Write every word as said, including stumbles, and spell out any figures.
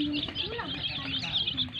Ini pulang ke sana.